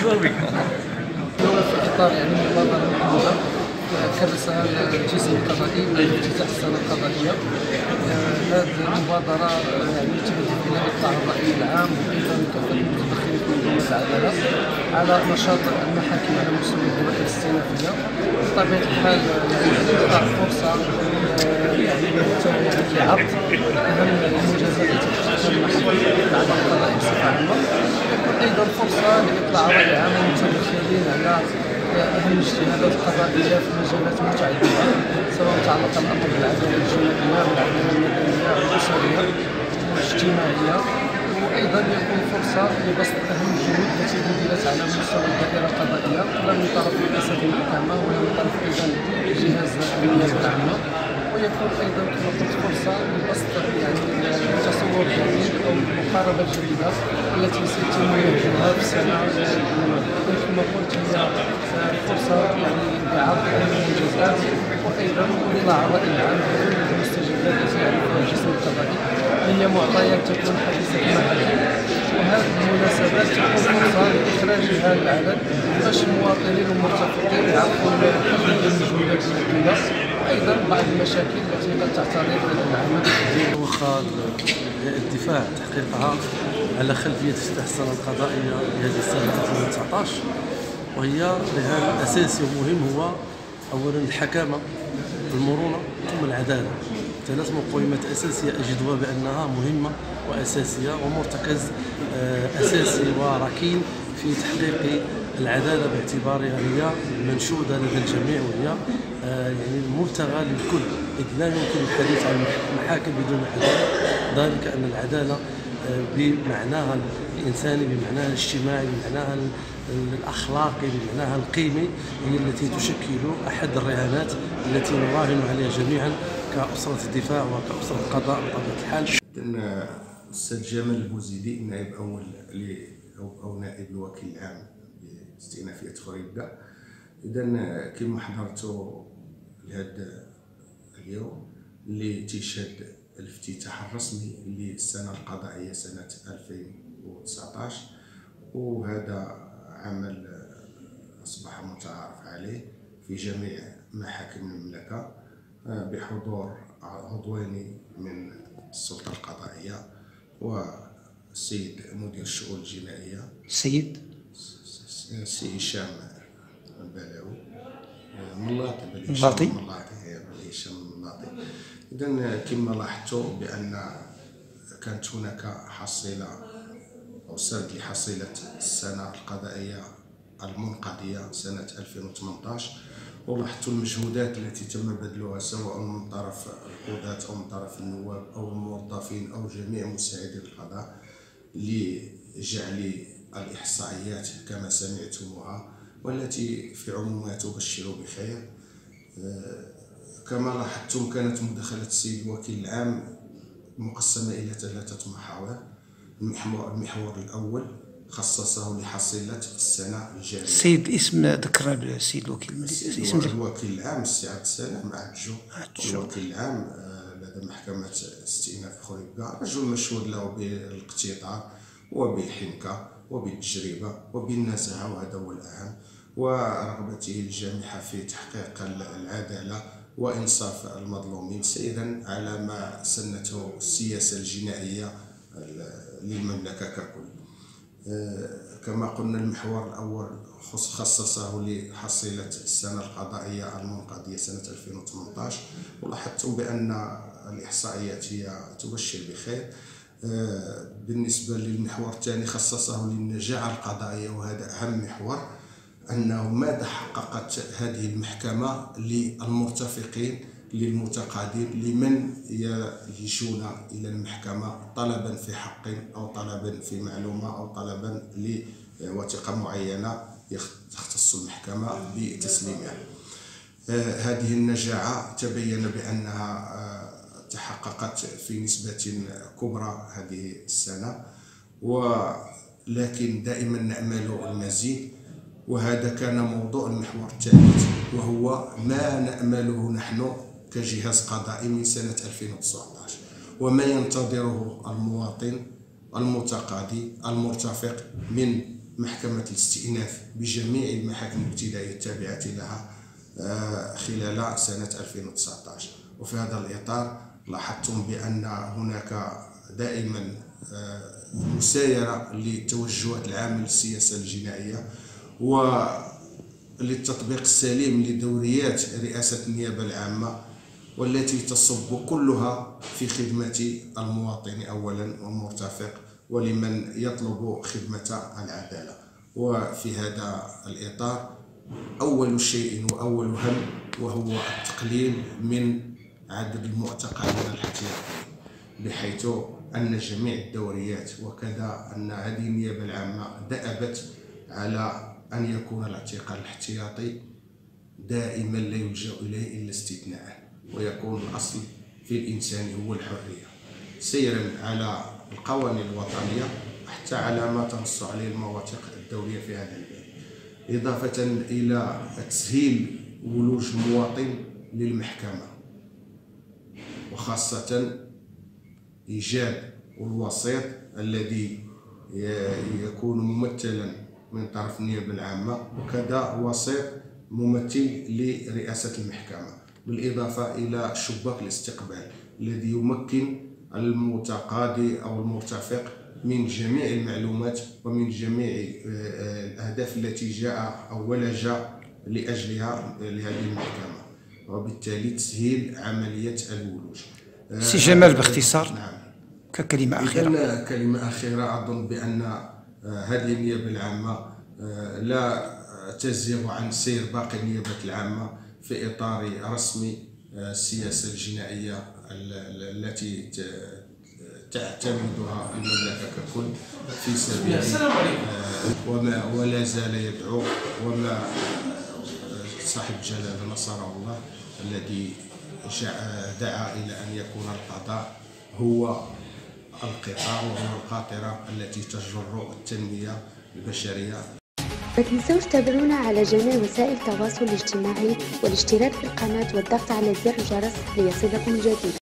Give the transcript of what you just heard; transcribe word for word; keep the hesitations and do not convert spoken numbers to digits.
بالنسبه لي في الافطار يعني مرضى المحافظه كرسها الجسم القضائي والجهه السنه القضائيه. هذه المبادره يعني تبدأ فيها اطلاع الراي العام وايضا كافه المتدخلين في منظومه العداله على نشاط المحاكم على مستوى الدوائر الاستئنافيه. بطبيعه الحال يعني اعطاء فرصه يعني للتوعيه للعرض اهم المنجزات التي تحققها المحاكم القضائيه بصفه عامه، وايضا فرصه لاطلاع الراي العام والمتدخلين على أهم الاجتهادات القضائية في مجالات متعددة سواء متعلقة بالأمر بالعدالة الجنائية والعدالة المدنية والأسرية والاجتماعية، وأيضا يكون فرصة لبسط أهم الجهود التي بذلت على مستوى الدائرة القضائية لا من طرف مؤسسات المحكمة ولا من طرف أيضا الجهاز الأمنية العامة، ويكون أيضا كما قلت فرصة لبسط يعني التصور الجديد أو المقاربة الجديدة التي سيتم إنجازها في السنة كما قلت هي فرصة يعني لبعض الإنجازات وأيضا إطلاع الرأي العام في المستجدات التي يعرفها الجسم القضائي هي معطيات تكون حديثة المحاكم، وهذه المناسبات تكون فرصة لإخراجها للعالم باش المواطنين والمرتبطين يعرفوا حجم المجهودات المبذولة وايضا بعض المشاكل التي قد تعترض على العمل. واخا الدفاع تحقيقها على خلفيه افتتاح السنه القضائيه لهذه السنه ألفين وتسعطاش، وهي لها الاساسي والمهم هو اولا الحكامه والمرونه ثم العداله، ثلاث مقومات اساسيه اجدها بانها مهمه واساسيه ومرتكز اساسي وركين في تحقيق العداله باعتبارها هي منشوده لدى الجميع وهي يعني المبتغى للكل، إذ لا يمكن الحديث عن محاكم بدون عداله، ذلك أن العداله بمعناها الإنساني بمعناها الاجتماعي بمعناها الأخلاقي بمعناها القيمي هي التي تشكل أحد الرهانات التي نراهن عليها جميعا كأسرة الدفاع وكأسرة القضاء بطبيعة الحال. كان الأستاذ جمال البوزيدي نائب أول أو نائب الوكيل العام لاستئنافية خريبكة. إذا كما حضرتوا لهذا اليوم اللي تيشهد الافتتاح الرسمي للسنة القضائية سنة ألفين وتسعطاش، وهذا عمل أصبح متعارف عليه في جميع محاكم المملكة بحضور عضوين من السلطة القضائية والسيد مدير الشؤون الجنائية السيد السي هشام البلاوي ملاطي ملاطي هشام ملاطي. إذا كما لاحظتوا بأن كانت هناك حصيلة أو سرد لحصيلة السنة القضائية المنقضية سنة ألفين وثمنطاش، ولاحظتوا المجهودات التي تم بذلها سواء من طرف القضاة أو من طرف النواب أو الموظفين أو جميع مساعدي القضاء لجعل الإحصائيات كما سمعتموها والتي في عمومها تبشر بخير. كما لاحظتم كانت مداخلة السيد الوكيل العام مقسمة إلى ثلاثة محاور. المحور الأول خصصه لحصيلة السنة الجارية. السيد اسم ذكر السيد الوكيل العام الوكيل العام السي عبد السلام عجو الوكيل العام لدى محكمة استئناف خريبكة، رجل مشهور له بالاقتدار وبالحنكة وبالتجربة وبالنزاهة وهذا هو الأهم، ورغبته الجامحة في تحقيق العدالة وإنصاف المظلومين سيرا على ما سنته السياسة الجنائية للمملكة ككل. كما قلنا المحور الأول خصصه لحصيلة السنة القضائية المنقضية سنة ألفين وثمنطاش، ولاحظتم بأن الإحصائيات هي تبشر بخير. بالنسبة للمحور الثاني خصصه للنجاعة القضائية، وهذا أهم محور أنه ماذا حققت هذه المحكمة للمرتفقين للمتقاضين لمن يجون إلى المحكمة طلبا في حق أو طلبا في معلومة أو طلبا لوثيقة معينة تختص المحكمة بتسليمها. هذه النجاعة تبين بأنها تحققت في نسبة كبرى هذه السنة، ولكن دائما نأمل المزيد، وهذا كان موضوع المحور الثالث وهو ما نأمله نحن كجهاز قضائي من سنة ألفين وتسعطاش وما ينتظره المواطن المتقاضي المرتفق من محكمة الاستئناف بجميع المحاكم الابتدائية التابعة لها خلال سنة ألفين وتسعطاش. وفي هذا الإطار لاحظتم بأن هناك دائما مسايرة للتوجهات العامة للسياسة الجنائية وللتطبيق السليم لدوريات رئاسة النيابة العامة، والتي تصب كلها في خدمة المواطن أولا والمرتفق ولمن يطلب خدمة العدالة. وفي هذا الإطار أول شيء وأول هم وهو التقليل من عدد المعتقلين الاحتياطيين، بحيث أن جميع الدوريات وكذا أن هذه النيابة العامة دأبت على أن يكون الاعتقال الاحتياطي دائما لا يلجأ إليه إلا استثناء، ويكون الأصل في الإنسان هو الحرية، سيرا على القوانين الوطنية حتى على ما تنص عليه المواثيق الدولية في هذا الباب، إضافة إلى تسهيل ولوج المواطن للمحكمة، وخاصة إيجاد الوسيط الذي يكون ممثلا من طرف النيابة العامة وكذا وسيط ممثل لرئاسة المحكمة، بالإضافة إلى شباك الاستقبال الذي يمكن المتقاضي أو المرتفق من جميع المعلومات ومن جميع الأهداف التي جاء أو ولج لأجلها لهذه المحكمة، وبالتالي تسهيل عملية الولوج. سي جمال باختصار، نعم، ككلمة أخيرة. كلمة أخيرة، أظن بأن هذه النيابة العامة لا تزيغ عن سير باقي النيابات العامة في إطار رسمي السياسة الجنائية التي تعتمدها المملكة ككل في سبيل وما ولا زال يدعو وما صاحب جلالة نصره الله الذي دعا إلى أن يكون القضاء هو القطاع وهو القاطرة التي تجر التنمية البشرية. ما تنسوش تابعونا على جميع وسائل التواصل الاجتماعي والاشتراك في القناة والضغط على زر الجرس ليصلكم الجديد.